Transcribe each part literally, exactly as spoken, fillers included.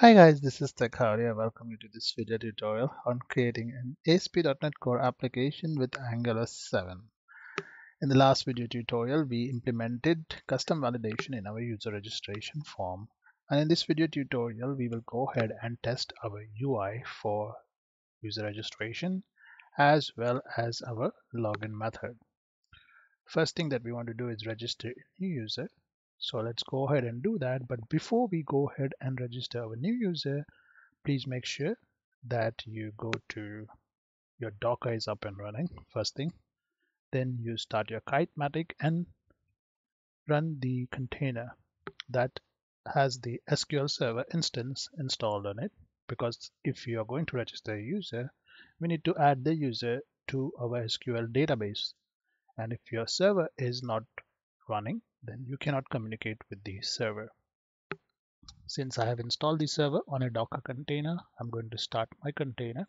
Hi guys, this is Tech Howdy. I welcome you to this video tutorial on creating an A S P dot NET Core application with Angular seven. In the last video tutorial, we implemented custom validation in our user registration form. And in this video tutorial, we will go ahead and test our U I for user registration as well as our login method. First thing that we want to do is register a new user. So let's go ahead and do that. But before we go ahead and register our new user, please make sure that you go to your Docker is up and running first thing. Then you start your Kitematic and run the container that has the S Q L Server instance installed on it. Because if you are going to register a user, we need to add the user to our S Q L database. And if your server is not running, then you cannot communicate with the server. Since I have installed the server on a Docker container, I'm going to start my container.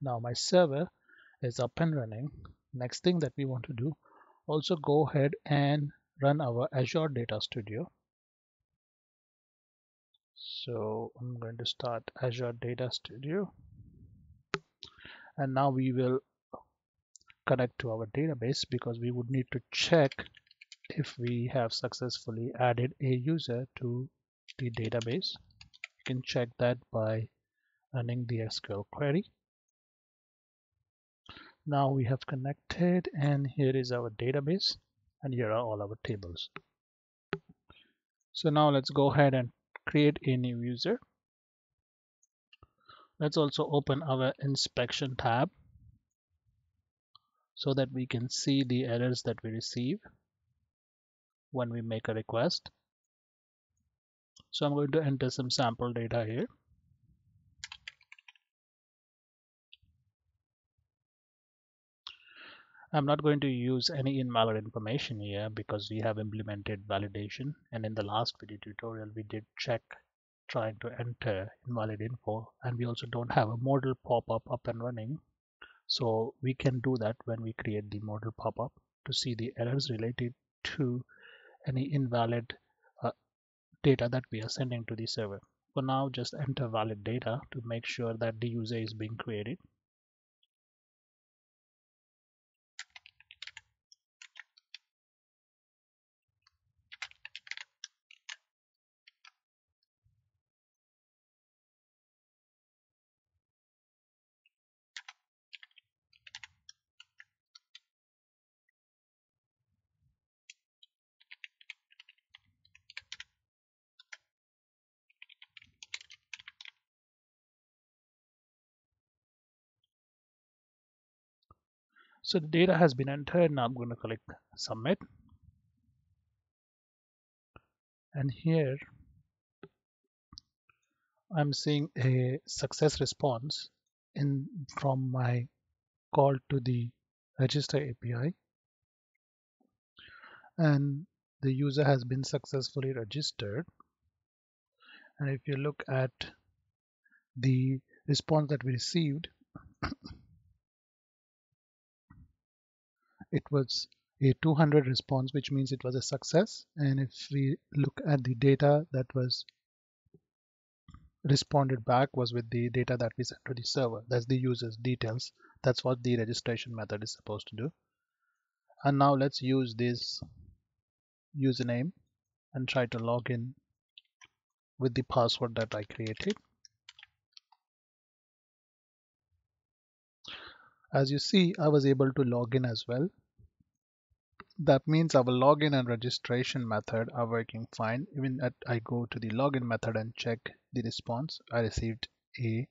Now my server is up and running. Next thing that we want to do, also go ahead and run our Azure Data Studio. So I'm going to start Azure Data Studio. And now we will connect to our database because we would need to check if we have successfully added a user to the database. You can check that by running the S Q L query. Now we have connected, and here is our database, and here are all our tables. So now let's go ahead and create a new user. Let's also open our inspection tab so that we can see the errors that we receive when we make a request. So I'm going to enter some sample data here. I'm not going to use any invalid information here because we have implemented validation, and in the last video tutorial we did check trying to enter invalid info, and we also don't have a modal pop-up up and running, so we can do that when we create the modal pop-up to see the errors related to any invalid uh, data that we are sending to the server. For now, just enter valid data to make sure that the user is being created. So the data has been entered. Now I'm going to click submit, and here I'm seeing a success response in from my call to the register A P I, and the user has been successfully registered. And if you look at the response that we received, it was a two hundred response, which means it was a success. And if we look at the data that was responded back was with the data that we sent to the server. That's the user's details. That's what the registration method is supposed to do. And now let's use this username and try to log in with the password that I created. As you see, I was able to log in as well. That means our login and registration method are working fine. Even at I go to the login method and check the response, I received a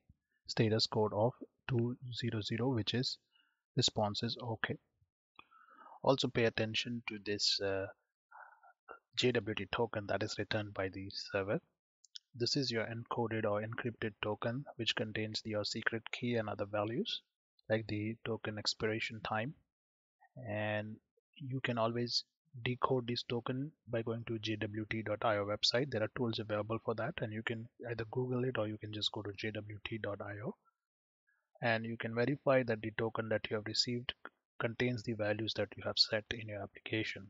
status code of two hundred, which is response is okay. Also pay attention to this uh, J W T token that is returned by the server. This is your encoded or encrypted token, which contains your secret key and other values, like the token expiration time, and you can always decode this token by going to J W T dot I O website. There are tools available for that, and you can either Google it or you can just go to J W T dot I O, and you can verify that the token that you have received contains the values that you have set in your application.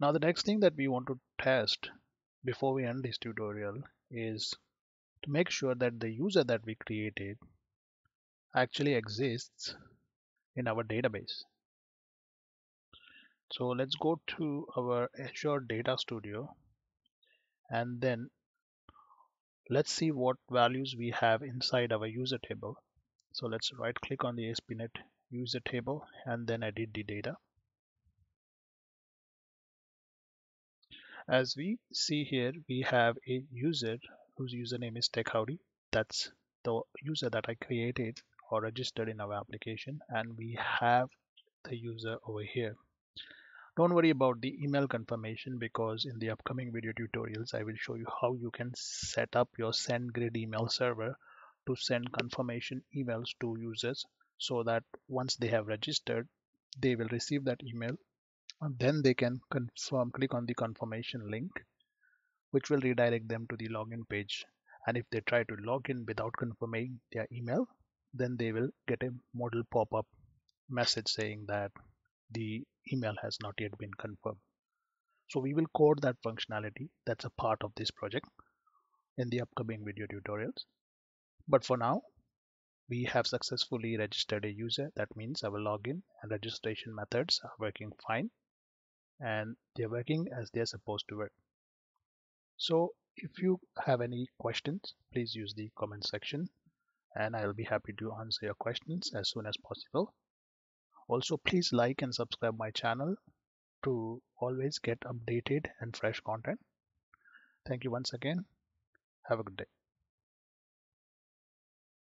Now the next thing that we want to test before we end this tutorial is to make sure that the user that we created actually exists in our database. So let's go to our Azure Data Studio and then let's see what values we have inside our user table. So let's right click on the A S P dot net user table and then edit the data. As we see here, we have a user whose username is Tech Howdy. That's the user that I created or registered in our application, and we have the user over here. Don't worry about the email confirmation, because in the upcoming video tutorials I will show you how you can set up your SendGrid email server to send confirmation emails to users, so that once they have registered, they will receive that email and then they can confirm, click on the confirmation link, which will redirect them to the login page. And if they try to log in without confirming their email, then they will get a modal pop-up message saying that the email has not yet been confirmed. So we will code that functionality. That's a part of this project in the upcoming video tutorials. But for now, we have successfully registered a user. That means our login and registration methods are working fine, and they're working as they're supposed to work. So if you have any questions, please use the comment section and I'll be happy to answer your questions as soon as possible. Also, please like and subscribe my channel to always get updated and fresh content. Thank you once again. Have a good day.